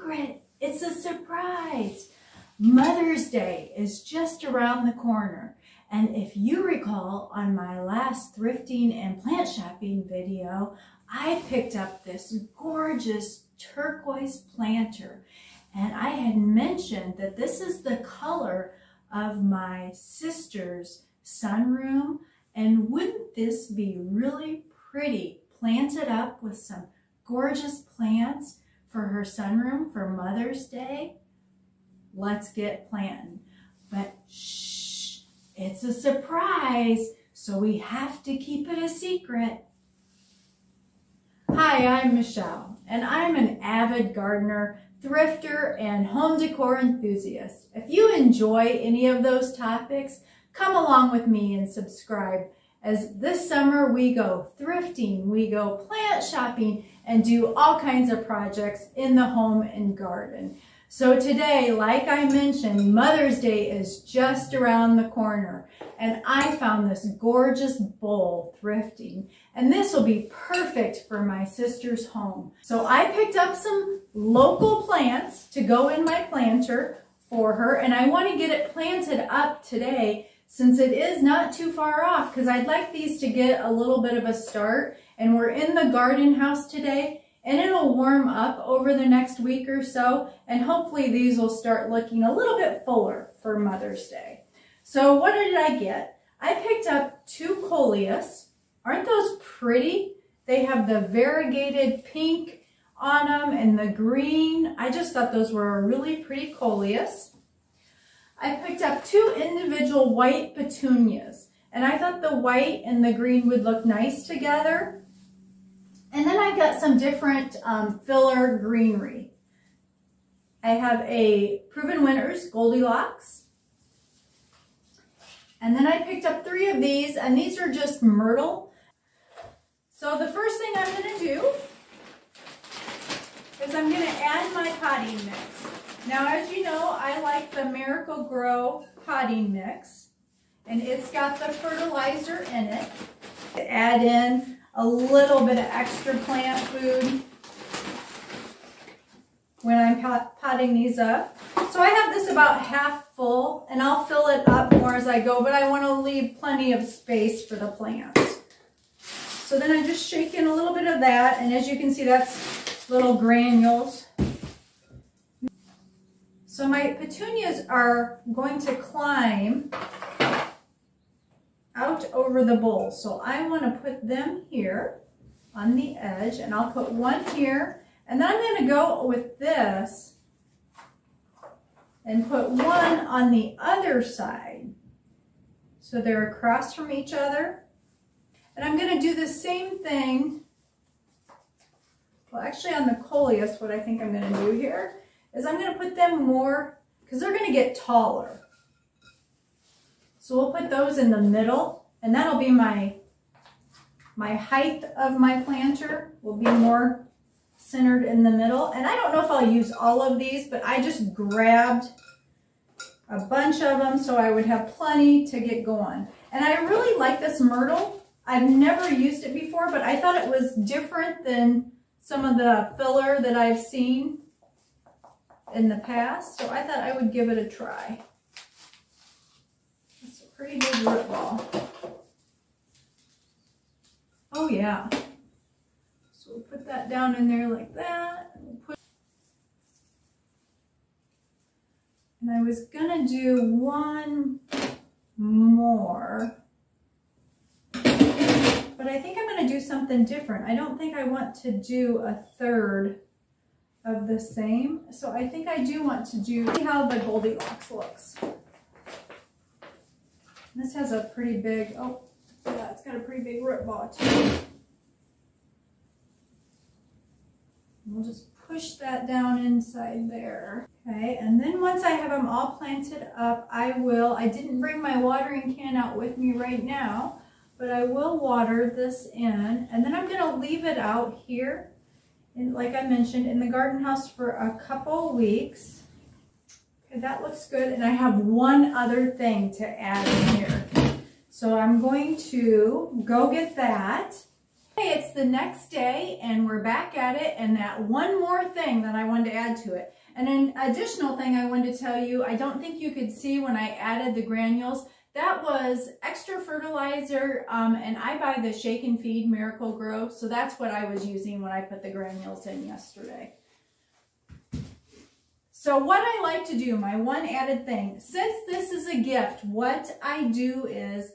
secret. It's a surprise. Mother's Day is just around the corner. And if you recall, on my last thrifting and plant shopping video, I picked up this gorgeous turquoise planter. And I had mentioned that this is the color of my sister's sunroom. And wouldn't this be really pretty, planted up with some gorgeous plants for her sunroom for Mother's Day? Let's get planting. But shh, it's a surprise, so we have to keep it a secret. Hi, I'm Michelle, and I'm an avid gardener, thrifter, and home decor enthusiast. If you enjoy any of those topics, come along with me and subscribe, as this summer we go thrifting, we go plant shopping, and do all kinds of projects in the home and garden. So today, like I mentioned, Mother's Day is just around the corner, and I found this gorgeous bowl thrifting, and this will be perfect for my sister's home. So I picked up some local plants to go in my planter for her, and I want to get it planted up today since it is not too far off, because I'd like these to get a little bit of a start. And we're in the garden house today, and it'll warm up over the next week or so, and hopefully these will start looking a little bit fuller for Mother's Day. So what did I get? I picked up two Coleus. Aren't those pretty? They have the variegated pink on them and the green. I just thought those were a really pretty Coleus. I picked up two individual white petunias, and I thought the white and the green would look nice together. And then I got some different filler greenery. I have a Proven Winners Goldilocks. And then I picked up three of these, and these are just Myrtle. So the first thing I'm going to do is I'm going to add my potting mix. Now, as you know, I like the Miracle Grow potting mix, and it's got the fertilizer in it. Add in a little bit of extra plant food when I'm potting these up. So I have this about half full, and I'll fill it up more as I go, but I want to leave plenty of space for the plants. So then I just shake in a little bit of that, and as you can see, that's little granules. So my petunias are going to climb out over the bowl. So I want to put them here on the edge, and I'll put one here. And then I'm going to go with this and put one on the other side. So they're across from each other. And I'm going to do the same thing. Well, actually on the Coleus, what I think I'm going to do here is I'm going to put them more, because they're going to get taller. So we'll put those in the middle, and that'll be my height of my planter will be more centered in the middle. And I don't know if I'll use all of these, but I just grabbed a bunch of them so I would have plenty to get going. And I really like this myrtle. I've never used it before, but I thought it was different than some of the filler that I've seen in the past, so I thought I would give it a try. It's a pretty big root ball. Oh yeah. So we'll put that down in there like that. And I was gonna do one more, but I think I'm gonna do something different. I don't think I want to do a third of the same. So I think I do want to do see how the Goldilocks looks. This has a pretty big, oh yeah, it's got a pretty big root ball too. And we'll just push that down inside there. Okay, and then once I have them all planted up, I didn't bring my watering can out with me right now, but I will water this in, and then I'm gonna leave it out here, and like I mentioned, in the garden house for a couple weeks. Okay, that looks good. And I have one other thing to add in here. So I'm going to go get that. Hey, it's the next day and we're back at it, and that one more thing that I wanted to add to it. And an additional thing I wanted to tell you, I don't think you could see when I added the granules, that was extra fertilizer, and I buy the Shake and Feed Miracle Grow, so that's what I was using when I put the granules in yesterday. So what I like to do, my one added thing, since this is a gift, what I do is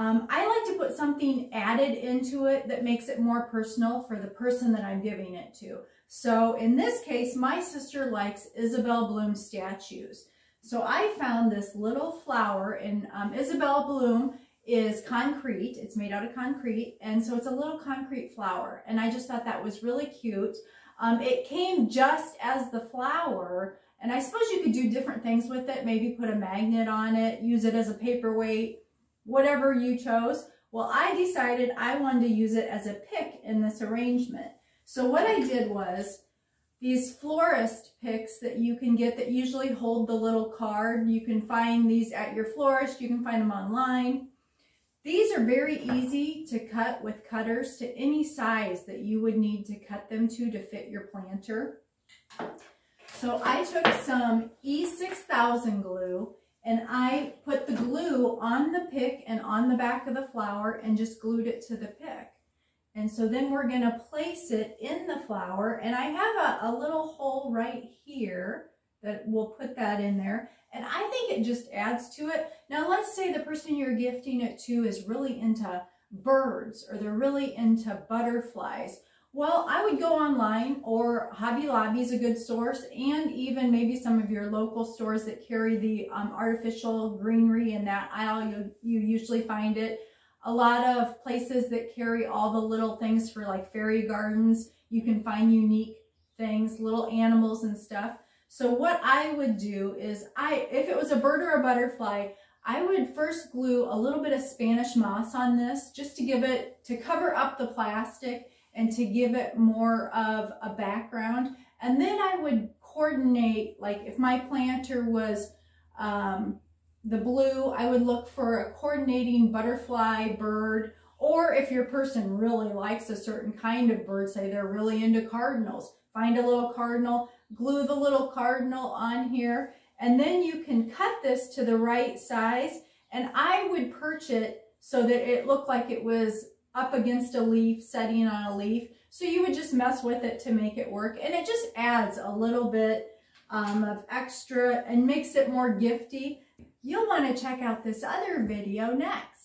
I like to put something added into it that makes it more personal for the person that I'm giving it to. So in this case, my sister likes Isabel Bloom statues. So I found this little flower, and Isabel Bloom is concrete. It's made out of concrete, and so it's a little concrete flower. And I just thought that was really cute. It came just as the flower, and I suppose you could do different things with it. Maybe put a magnet on it, use it as a paperweight, whatever you chose. Well, I decided I wanted to use it as a pick in this arrangement. So what I did was, these florist picks that you can get that usually hold the little card, you can find these at your florist, you can find them online. These are very easy to cut with cutters to any size that you would need to cut them to fit your planter. So I took some E6000 glue, and I put the glue on the pick and on the back of the flower and just glued it to the pick. And so then we're going to place it in the flower, and I have a little hole right here that we'll put that in there, and I think it just adds to it. Now let's say the person you're gifting it to is really into birds, or they're really into butterflies. Well, I would go online, or Hobby Lobby is a good source, and even maybe some of your local stores that carry the artificial greenery in that aisle, you usually find it. A lot of places that carry all the little things for like fairy gardens, you can find unique things, little animals and stuff. So what I would do is, if it was a bird or a butterfly, I would first glue a little bit of Spanish moss on this just to give it, to cover up the plastic, and to give it more of a background. And then I would coordinate, like if my planter was the blue, I would look for a coordinating butterfly, bird, or if your person really likes a certain kind of bird, say they're really into cardinals, find a little cardinal, glue the little cardinal on here, and then you can cut this to the right size. And I would perch it so that it looked like it was up against a leaf, setting on a leaf. So you would just mess with it to make it work. And it just adds a little bit of extra and makes it more gifty. You'll want to check out this other video next.